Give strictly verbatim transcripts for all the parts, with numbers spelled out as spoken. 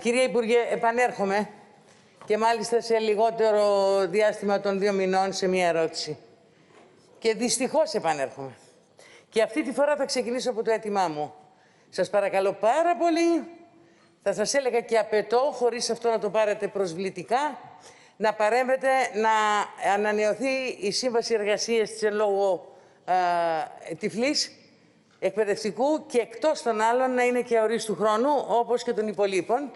Κύριε Υπουργέ, επανέρχομαι και μάλιστα σε λιγότερο διάστημα των δύο μηνών σε μία ερώτηση. Και δυστυχώς επανέρχομαι. Και αυτή τη φορά θα ξεκινήσω από το αίτημά μου. Σας παρακαλώ πάρα πολύ, θα σας έλεγα και απαιτώ, χωρίς αυτό να το πάρετε προσβλητικά, να παρέμβετε να ανανεωθεί η Σύμβαση Εργασίας της εν λόγω ε, Τυφλής εκπαιδευτικού και εκτός των άλλων να είναι και αορίστου χρόνου, όπως και των υπολείπων.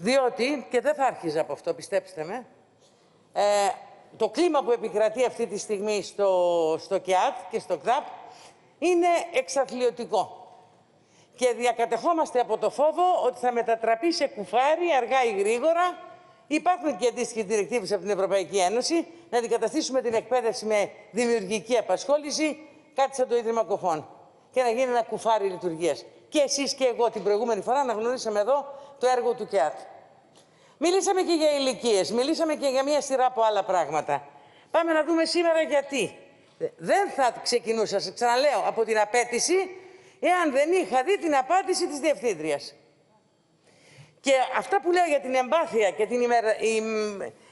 Διότι, και δεν θα άρχιζα από αυτό, πιστέψτε με, ε, το κλίμα που επικρατεί αυτή τη στιγμή στο, στο ΚΕΑΤ και στο ΚΔΑΠ είναι εξαθλιωτικό. Και διακατεχόμαστε από το φόβο ότι θα μετατραπεί σε κουφάρι αργά ή γρήγορα. Υπάρχουν και αντίστοιχες διρεκτίβες από την Ευρωπαϊκή Ένωση να αντικαταστήσουμε την εκπαίδευση με δημιουργική απασχόληση, κάτι σαν το Ίδρυμα Κωφών, και να γίνει ένα κουφάρι λειτουργίας. Και εσείς και εγώ την προηγούμενη φορά αναγνωρίσαμε εδώ το έργο του ΚΕΑΤ. Μιλήσαμε και για ηλικίες, μιλήσαμε και για μία σειρά από άλλα πράγματα. Πάμε να δούμε σήμερα γιατί. Δεν θα ξεκινούσα, σας ξαναλέω, από την απέτηση, εάν δεν είχα δει την απάντηση της Διευθύντριας. Και αυτά που λέω για την εμπάθεια και την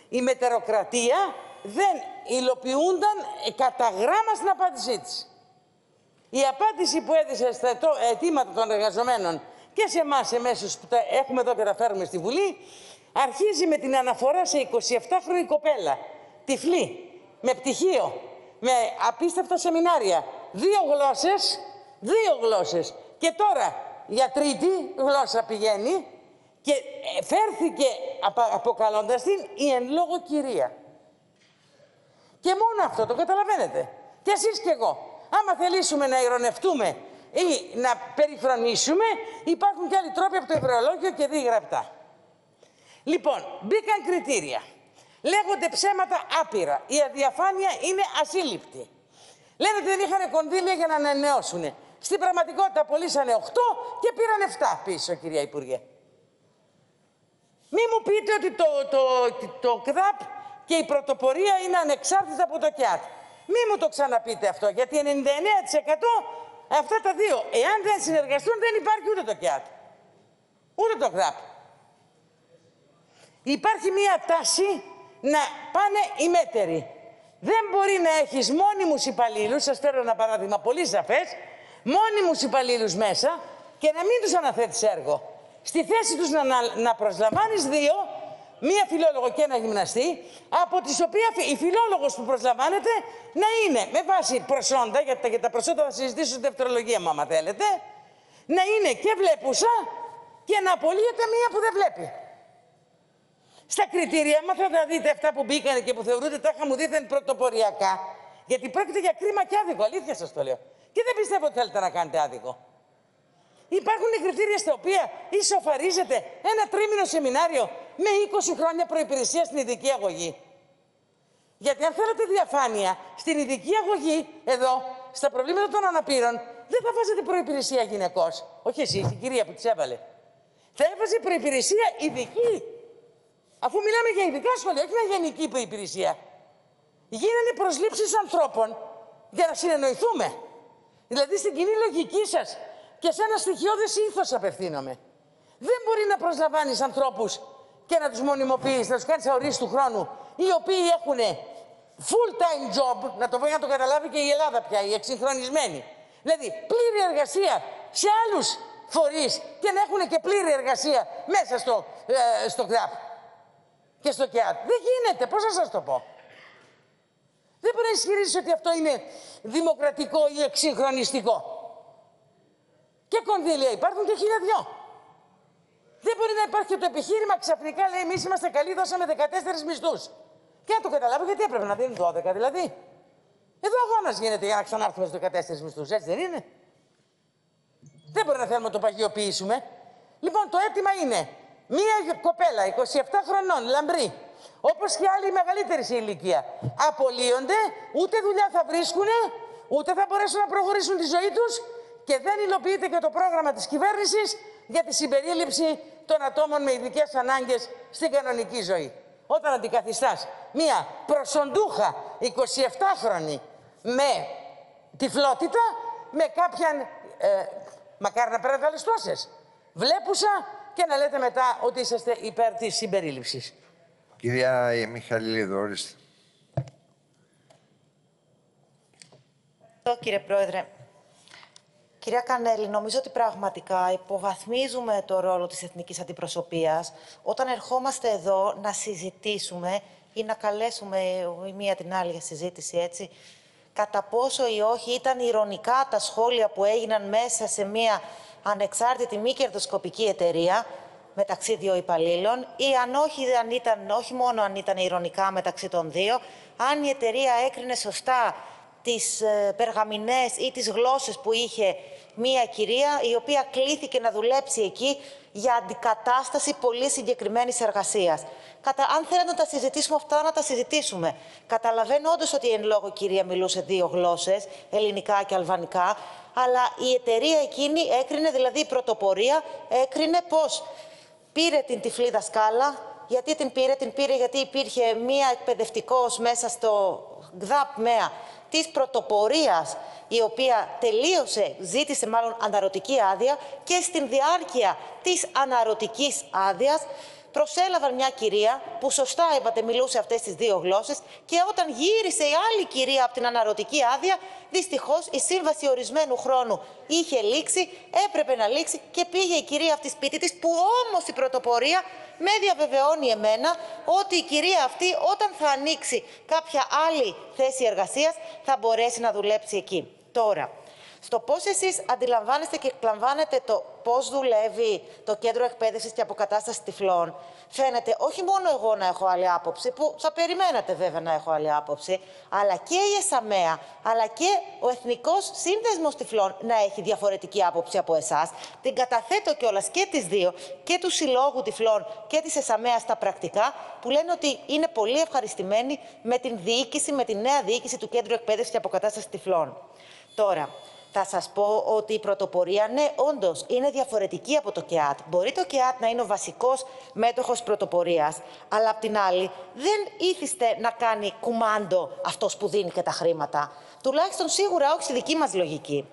ημετεροκρατία δεν υλοποιούνταν κατά γράμμα στην απάντησή της. Η απάντηση που έδισε στα αιτήματα των εργαζομένων και σε εμάς εμέσως που τα έχουμε εδώ και τα φέρουμε στη Βουλή, αρχίζει με την αναφορά σε εικοσιεφτάχρονη κοπέλα, τυφλή, με πτυχίο, με απίστευτα σεμινάρια, δύο γλώσσες, δύο γλώσσες. Και τώρα για τρίτη γλώσσα πηγαίνει και φέρθηκε αποκαλώντας την η εν λόγω κυρία. Και μόνο αυτό το καταλαβαίνετε. Και εσείς και εγώ. Άμα θελήσουμε να ειρωνευτούμε ή να περιφρονήσουμε, υπάρχουν και άλλοι τρόποι από το Ευρωολόγιο και δι' γραπτά. Λοιπόν, μπήκαν κριτήρια. Λέγονται ψέματα άπειρα. Η αδιαφάνεια είναι ασύλληπτη. Λένε ότι δεν είχαν κονδύλια για να ανανεώσουν. Στην πραγματικότητα πωλήσανε οκτώ και πήραν εφτά πίσω, κυρία Υπουργέ. Μη μου πείτε ότι το, το, το, το ΚΔΑΠ και η πρωτοπορία είναι ανεξάρτητα από το ΚΕΑΤ. Μη μου το ξαναπείτε αυτό, γιατί ενενήντα εννέα τοις εκατό αυτά τα δύο, εάν δεν συνεργαστούν, δεν υπάρχει ούτε το ΚΕΑΤ, ούτε το ΚΔΑΠ. Υπάρχει μία τάση να πάνε οι μέτεροι. Δεν μπορεί να έχεις μόνιμους υπαλλήλους, σας φέρω ένα παράδειγμα πολύ σαφές, μόνιμους υπαλλήλους μέσα και να μην τους αναθέτεις έργο. Στη θέση τους να, να, να προσλαμβάνεις δύο, μία φιλόλογο και ένα γυμναστή, από τις οποίες η φιλόλογος που προσλαμβάνεται να είναι με βάση προσόντα, γιατί για τα προσόντα θα συζητήσω στη δευτερολογία μου, άμα θέλετε, να είναι και βλέπουσα και να απολύεται μία που δεν βλέπει. Στα κριτήρια, άμα θα τα δείτε αυτά που μπήκανε και που θεωρούνται τάχα μου δίθεν πρωτοποριακά, γιατί πρόκειται για κρίμα και άδικο, αλήθεια σας το λέω. Και δεν πιστεύω ότι θέλετε να κάνετε άδικο. Υπάρχουν κριτήρια στα οποία ισοφαρίζεται ένα τρίμηνο σεμινάριο με είκοσι χρόνια προϋπηρεσία στην ειδική αγωγή. Γιατί αν θέλετε διαφάνεια στην ειδική αγωγή, εδώ, στα προβλήματα των αναπήρων, δεν θα βάζετε προϋπηρεσία γυναικός. Όχι εσείς, η κυρία που τις έβαλε. Θα έβαζε προϋπηρεσία ειδική. Αφού μιλάμε για ειδικά σχολεία, όχι μια γενική προϋπηρεσία. Γίνανε προσλήψεις ανθρώπων για να συνεννοηθούμε. Δηλαδή στην κοινή λογική σας και σε ένα στοιχειώδες ήθος απευθύνομαι. Δεν μπορεί να προσλαμβάνεις ανθρώπους και να τους μονιμοποιείς, να τους κάνεις αορίστου χρόνου, οι οποίοι έχουν full-time job, να το πω για να το καταλάβει και η Ελλάδα πια, οι εξυγχρονισμένοι. Δηλαδή, πλήρη εργασία σε άλλους φορείς και να έχουν και πλήρη εργασία μέσα στο, ε, στο ΚΔΑΠ και στο ΚΕΑΤ. Δεν γίνεται, πώς να σας το πω. Δεν μπορεί να ισχυρίζεις ότι αυτό είναι δημοκρατικό ή εξυγχρονιστικό. Και κονδύλια υπάρχουν και χίλια δυο. Δεν μπορεί να υπάρχει και το επιχείρημα ξαφνικά λέει: εμείς είμαστε καλοί, δώσαμε δεκατέσσερις μισθούς. Και να το καταλάβω, γιατί έπρεπε να δίνουν δώδεκα δηλαδή. Εδώ αγώνας γίνεται για να ξανάρθουμε στους δεκατέσσερις μισθούς, έτσι δεν είναι. Δεν μπορεί να θέλουμε να το παγιοποιήσουμε. Λοιπόν, το αίτημα είναι μία κοπέλα εικοσιεφτά χρονών, λαμπρή, όπως και άλλοι μεγαλύτερη σε ηλικία, απολύονται, ούτε δουλειά θα βρίσκουν, ούτε θα μπορέσουν να προχωρήσουν τη ζωή τους. Και δεν υλοποιείται και το πρόγραμμα της κυβέρνησης για τη συμπερίληψη των ατόμων με ειδικές ανάγκες στην κανονική ζωή. Όταν αντικαθιστάς μία προσοντούχα εικοσιεφτάχρονη με τυφλότητα, με κάποιαν, ε, μακάρι να πέραν άλλες τόσες, βλέπουσα και να λέτε μετά ότι είσαστε υπέρ της συμπερίληψης. Κυρία Μιχαλίδου, ορίστε. Κύριε Πρόεδρε, κυρία Κανέλη, νομίζω ότι πραγματικά υποβαθμίζουμε το ρόλο της εθνικής αντιπροσωπείας όταν ερχόμαστε εδώ να συζητήσουμε ή να καλέσουμε η μία την άλλη για συζήτηση, έτσι, κατά πόσο ή όχι ήταν ειρωνικά τα σχόλια που έγιναν μέσα σε μία ανεξάρτητη μη κερδοσκοπική εταιρεία μεταξύ δύο υπαλλήλων, ή αν όχι, αν ήταν, όχι μόνο αν ήταν ειρωνικά μεταξύ των δύο, αν η εταιρεία έκρινε σωστά τις περγαμηνές ή τις γλώσσες που είχε μία κυρία η οποία κλήθηκε να δουλέψει εκεί για αντικατάσταση πολύ συγκεκριμένης εργασίας. Κατα... Αν θέλετε να τα συζητήσουμε αυτά, να τα συζητήσουμε. Καταλαβαίνω όντως ότι εν λόγω κυρία μιλούσε δύο γλώσσες, ελληνικά και αλβανικά, αλλά η εταιρεία εκείνη έκρινε, δηλαδή η πρωτοπορία, έκρινε πώς πήρε την τυφλή δασκάλα. Γιατί την πήρε, την πήρε γιατί υπήρχε μία εκπαιδευτικός μέσα στο ΚΔΑΠ-ΜΕΑ της πρωτοπορίας, η οποία τελείωσε, ζήτησε μάλλον αναρωτική άδεια, και στην διάρκεια της αναρωτικής άδειας προσέλαβαν μια κυρία που, σωστά είπατε, μιλούσε αυτές τις δύο γλώσσες, και όταν γύρισε η άλλη κυρία από την αναρωτική άδεια, δυστυχώς η σύμβαση ορισμένου χρόνου είχε λήξει, έπρεπε να λήξει, και πήγε η κυρία αυτή σπίτι της, που όμως η πρωτοπορία με διαβεβαιώνει εμένα ότι η κυρία αυτή, όταν θα ανοίξει κάποια άλλη θέση εργασίας, θα μπορέσει να δουλέψει εκεί. Τώρα, στο πώς εσείς αντιλαμβάνεστε και εκλαμβάνετε το πώς δουλεύει το Κέντρο Εκπαίδευσης και Αποκατάστασης Τυφλών, φαίνεται όχι μόνο εγώ να έχω άλλη άποψη, που θα περιμένατε βέβαια να έχω άλλη άποψη, αλλά και η ΕΣΑΜΕΑ, αλλά και ο Εθνικός Σύνδεσμος Τυφλών να έχει διαφορετική άποψη από εσάς. Την καταθέτω κιόλας και τις δύο, και του Συλλόγου Τυφλών και της ΕΣΑΜΕΑ, στα πρακτικά, που λένε ότι είναι πολύ ευχαριστημένοι με την διοίκηση, με τη νέα διοίκηση του Κέντρου Εκπαίδευσης και Αποκατάστασης Τυφλών. Τώρα, θα σας πω ότι η πρωτοπορία, ναι, όντως, είναι διαφορετική από το ΚΕΑΤ. Μπορεί το ΚΕΑΤ να είναι ο βασικός μέτοχος πρωτοπορίας, αλλά απ' την άλλη δεν ήθιστε να κάνει κουμάντο αυτός που δίνει και τα χρήματα. Τουλάχιστον σίγουρα όχι στη δική μας λογική.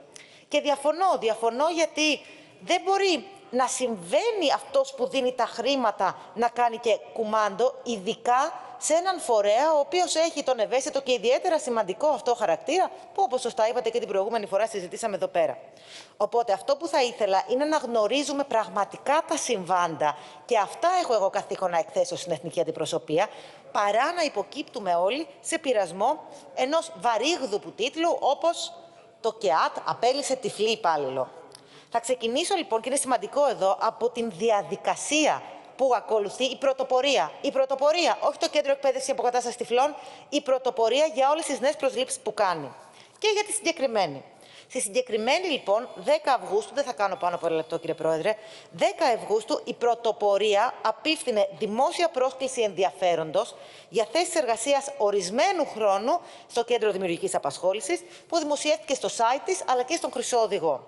Και διαφωνώ, διαφωνώ γιατί δεν μπορεί να συμβαίνει αυτός που δίνει τα χρήματα να κάνει και κουμάντο, ειδικά σε έναν φορέα ο οποίος έχει τον ευαίσθητο και ιδιαίτερα σημαντικό αυτό χαρακτήρα, που, όπως σωστά είπατε και την προηγούμενη φορά, συζητήσαμε εδώ πέρα. Οπότε αυτό που θα ήθελα είναι να γνωρίζουμε πραγματικά τα συμβάντα, και αυτά έχω εγώ καθήκον να εκθέσω στην Εθνική Αντιπροσωπεία, παρά να υποκύπτουμε όλοι σε πειρασμό ενός βαρύγδουπου τίτλου, όπως το ΚΕΑΤ απέλησε τυφλή υπάλληλο. Θα ξεκινήσω λοιπόν, και είναι σημαντικό εδώ, από την διαδικασία που ακολουθεί η πρωτοπορία. Η πρωτοπορία, όχι το Κέντρο Εκπαίδευσης και Αποκατάστασης Τυφλών, η πρωτοπορία για όλες τις νέες προσλήψεις που κάνει. Και για τη συγκεκριμένη. Στη συγκεκριμένη, λοιπόν, δέκα Αυγούστου, δεν θα κάνω πάνω από ένα λεπτό, κύριε Πρόεδρε, δέκα Αυγούστου η πρωτοπορία απίφθινε δημόσια πρόσκληση ενδιαφέροντος για θέσεις εργασίας ορισμένου χρόνου στο Κέντρο Δημιουργικής Απασχόλησης, που δημοσιεύτηκε στο site της αλλά και στον Χρυσό Οδηγό.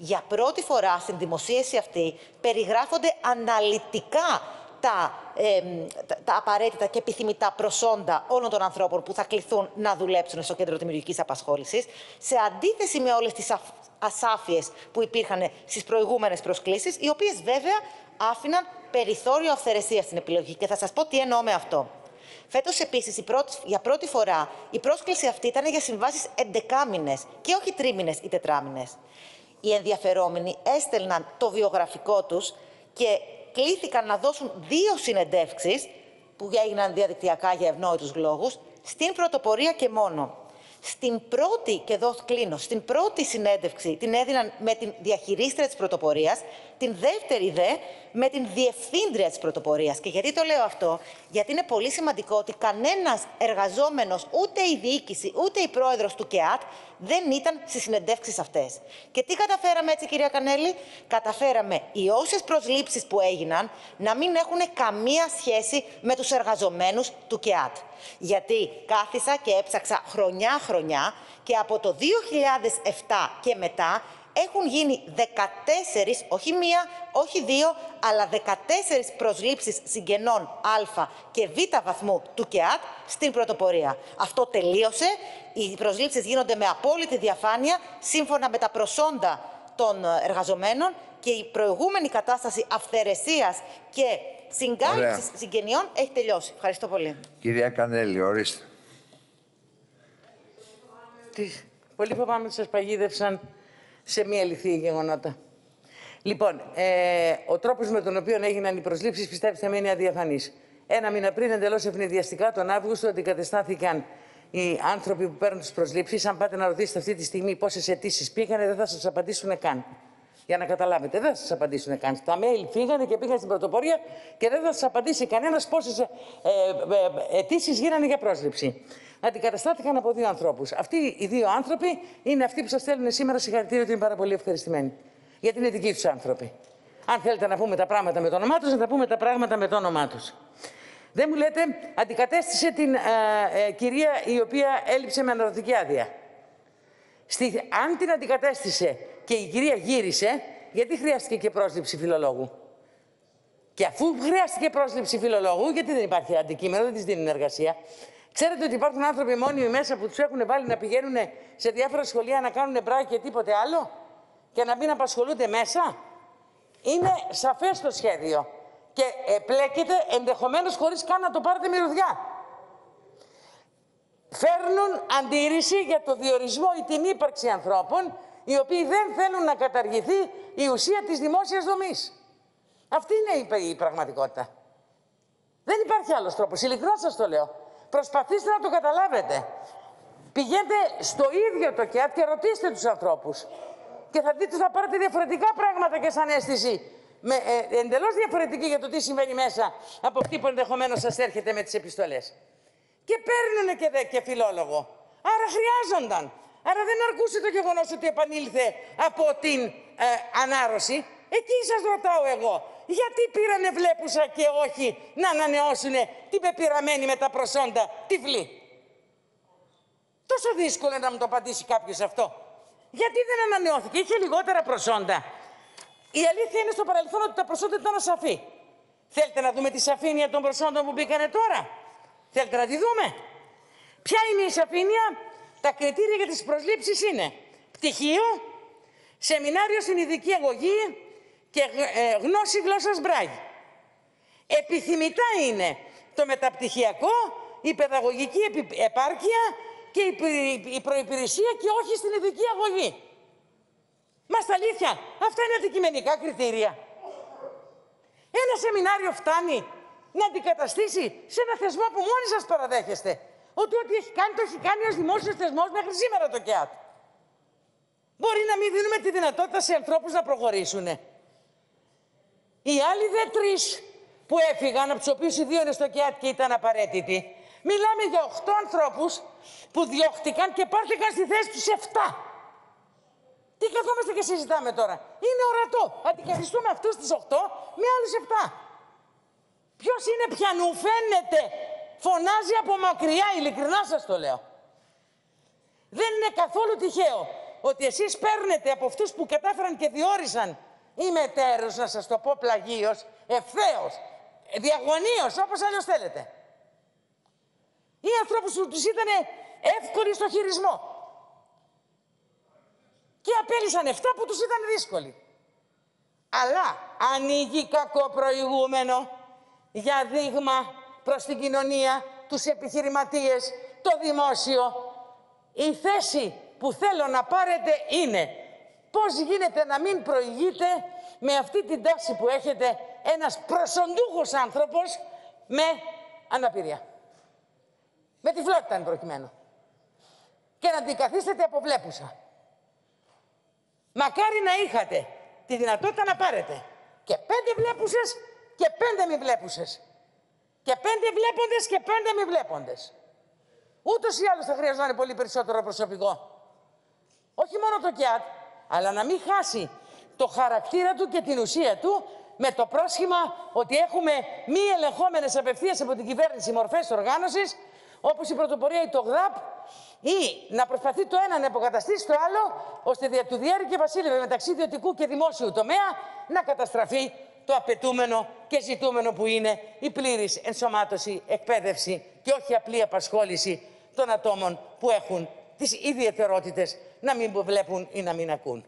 Για πρώτη φορά στην δημοσίευση αυτή περιγράφονται αναλυτικά τα, ε, τα, τα απαραίτητα και επιθυμητά προσόντα όλων των ανθρώπων που θα κληθούν να δουλέψουν στο Κέντρο Δημιουργικής Απασχόλησης, σε αντίθεση με όλες τις ασάφειες που υπήρχαν στις προηγούμενες προσκλήσεις, οι οποίες βέβαια άφηναν περιθώριο αυθαιρεσίας στην επιλογή. Και θα σας πω τι εννοώ με αυτό. Φέτος, επίσης, για πρώτη φορά η πρόσκληση αυτή ήταν για συμβάσεις εντεκάμηνες και όχι τρίμηνες ή τετράμηνες. Οι ενδιαφερόμενοι έστελναν το βιογραφικό τους και κλήθηκαν να δώσουν δύο συνεντεύξεις, που έγιναν διαδικτυακά για ευνόητους λόγους, στην πρωτοπορία και μόνο. Στην πρώτη, και εδώ κλείνω, στην πρώτη συνέντευξη την έδιναν με την διαχειρίστρια της πρωτοπορίας, την δεύτερη δε με την διευθύντρια της πρωτοπορίας. Και γιατί το λέω αυτό? Γιατί είναι πολύ σημαντικό ότι κανένας εργαζόμενος, ούτε η διοίκηση, ούτε η πρόεδρος του ΚΕΑΤ, δεν ήταν στις συνεντεύξεις αυτές. Και τι καταφέραμε έτσι, κυρία Κανέλη? Καταφέραμε οι όσες προσλήψεις που έγιναν να μην έχουν καμία σχέση με τους εργαζομένους του ΚΕΑΤ. Γιατί κάθισα και έψαξα χρονιά χρονιά και από το δύο χιλιάδες επτά και μετά έχουν γίνει δεκατέσσερις, όχι μία, όχι δύο, αλλά δεκατέσσερις προσλήψεις συγγενών Α και Β βαθμού του ΚΕΑΤ στην πρωτοπορία. Αυτό τελείωσε. Οι προσλήψεις γίνονται με απόλυτη διαφάνεια, σύμφωνα με τα προσόντα των εργαζομένων, και η προηγούμενη κατάσταση αυθαιρεσίας και συγκάλυψης συγγενειών έχει τελειώσει. Ευχαριστώ πολύ. Κυρία Κανέλη, ορίστε. Πολύ φοβάμαι ότι σας παγίδευσαν σε μία λυθή γεγονότα. Λοιπόν, ε, ο τρόπος με τον οποίο έγιναν οι προσλήψεις πιστεύετε θα μείνει αδιαφανής. Ένα μήνα πριν, εντελώς ευνηδιαστικά, τον Αύγουστο, αντικατεστάθηκαν οι άνθρωποι που παίρνουν τις προσλήψεις. Αν πάτε να ρωτήσετε αυτή τη στιγμή πόσες αιτήσεις πήγανε, δεν θα σας απαντήσουν καν. Για να καταλάβετε, δεν θα σας απαντήσουν καν. Τα mail φύγανε και πήγαν στην πρωτοπορία και δεν θα σας απαντήσει κανένας πόσες ε, ε, αιτήσεις γίνανε για πρόσληψη. Αντικαταστάθηκαν από δύο ανθρώπους. Αυτοί οι δύο άνθρωποι είναι αυτοί που σας στέλνουν σήμερα συγχαρητήρια, ότι είναι πάρα πολύ ευχαριστημένοι. Γιατί είναι δικοί τους άνθρωποι. Αν θέλετε να πούμε τα πράγματα με το όνομά τους, να τα πούμε τα πράγματα με το όνομά τους. Δεν μου λέτε, αντικατέστησε την ε, ε, κυρία η οποία έλειψε με αναρωτική άδεια. Στη, αν την αντικατέστησε και η κυρία γύρισε, γιατί χρειάστηκε και πρόσληψη φιλολόγου. Και αφού χρειάστηκε πρόσληψη φιλολόγου, γιατί δεν υπάρχει αντικείμενο, δεν της δίνει εργασία. Ξέρετε ότι υπάρχουν άνθρωποι μόνιμοι μέσα που τους έχουν βάλει να πηγαίνουν σε διάφορα σχολεία να κάνουν μπράκι και τίποτε άλλο και να μην απασχολούνται μέσα. Είναι σαφές το σχέδιο. Και επλέκεται ενδεχομένως χωρίς καν να το πάρετε μυρωδιά. Φέρνουν αντίρρηση για το διορισμό ή την ύπαρξη ανθρώπων οι οποίοι δεν θέλουν να καταργηθεί η ουσία της δημόσιας δομής. Αυτή είναι η πραγματικότητα. Δεν υπάρχει άλλος τρόπος, ειλικρινά σας το λέω. Προσπαθήστε να το καταλάβετε. Πηγαίνετε στο ίδιο το ΚΕΑΤ και ρωτήστε τους ανθρώπους. Και θα δείτε ότι θα πάρετε διαφορετικά πράγματα και σαν αίσθηση. Με, ε, εντελώς διαφορετική για το τι συμβαίνει μέσα από αυτή που ενδεχομένως σας έρχεται με τις επιστολές. Και παίρνουν και, δε, και φιλόλογο. Άρα χρειάζονταν. Άρα δεν αρκούσε το γεγονός ότι επανήλθε από την ε, ανάρρωση. Εκεί σας ρωτάω εγώ. Γιατί πήρανε βλέπουσα και όχι να ανανεώσουν την πεπειραμένη με τα προσόντα τυφλή. Τόσο δύσκολο να μου το απαντήσει κάποιος αυτό. Γιατί δεν ανανεώθηκε, είχε λιγότερα προσόντα. Η αλήθεια είναι στο παρελθόν ότι τα προσόντα ήταν ασαφή. Θέλετε να δούμε τη σαφήνεια των προσόντων που μπήκανε τώρα. Θέλετε να τη δούμε. Ποια είναι η σαφήνεια. Τα κριτήρια για τις προσλήψεις είναι πτυχίο, σεμινάριο στην ειδική αγωγή και γνώση γλώσσας Μπράγη. Επιθυμητά είναι το μεταπτυχιακό, η παιδαγωγική επάρκεια και η προϋπηρεσία και όχι στην ειδική αγωγή. Μα στα αλήθεια, αυτά είναι αντικειμενικά κριτήρια. Ένα σεμινάριο φτάνει να αντικαταστήσει σε ένα θεσμό που μόνοι σας παραδέχεστε. Ότι ό,τι έχει κάνει, το έχει κάνει ως δημόσιος θεσμός μέχρι σήμερα το ΚΕΑΤ. Μπορεί να μην δίνουμε τη δυνατότητα σε ανθρώπους να προχωρήσουν. Οι άλλοι δε τρεις που έφυγαν, από τους οποίους οι δύο είναι στο ΚΕΑΤ και ήταν απαραίτητοι, μιλάμε για οκτώ ανθρώπους που διώχτηκαν και πάρθηκαν στη θέση τους εφτά. Τι καθόμαστε και συζητάμε τώρα. Είναι ορατό. Αντικαθιστούμε αυτούς τους οκτώ με άλλους εφτά. Ποιος είναι πιανού, φαίνεται, φωνάζει από μακριά, ειλικρινά σας το λέω. Δεν είναι καθόλου τυχαίο ότι εσείς παίρνετε από αυτούς που κατάφεραν και διόρισαν ή μετέρους, να σας το πω πλαγίως, ευθέως, διαγωνίως, όπως αλλιώς θέλετε. Ή ανθρώπους που τους ήταν εύκολοι στο χειρισμό. Και απέλυσαν εφτά που τους ήταν δύσκολοι. Αλλά ανοίγει κακό προηγούμενο για δείγμα προς την κοινωνία, τους επιχειρηματίες, το δημόσιο. Η θέση που θέλω να πάρετε είναι πώς γίνεται να μην προηγείται με αυτή την τάση που έχετε ένας προσοντούχος άνθρωπος με αναπηρία. Με τυφλότητα εν προκειμένου. Και να την καθίσετε από βλέπουσα. Μακάρι να είχατε τη δυνατότητα να πάρετε και πέντε βλέπουσες και πέντε μη βλέπουσες. Και πέντε βλέποντες και πέντε μη βλέποντες. Ούτως ή άλλως θα χρειαζόταν πολύ περισσότερο προσωπικό. Όχι μόνο το ΚΕΑΤ, αλλά να μην χάσει το χαρακτήρα του και την ουσία του με το πρόσχημα ότι έχουμε μη ελεγχόμενες απευθείας από την κυβέρνηση μορφές οργάνωσης, όπως η πρωτοπορία ή το ΚΔΑΠ, ή να προσπαθεί το ένα να υποκαταστήσει το άλλο, ώστε δια του διέρη και βασίλευε μεταξύ ιδιωτικού και δημόσιου τομέα να καταστραφεί το απαιτούμενο και ζητούμενο που είναι η πλήρης ενσωμάτωση, εκπαίδευση και όχι απλή απασχόληση των ατόμων που έχουν τις ιδιαιτερότητες να μην βλέπουν ή να μην ακούν.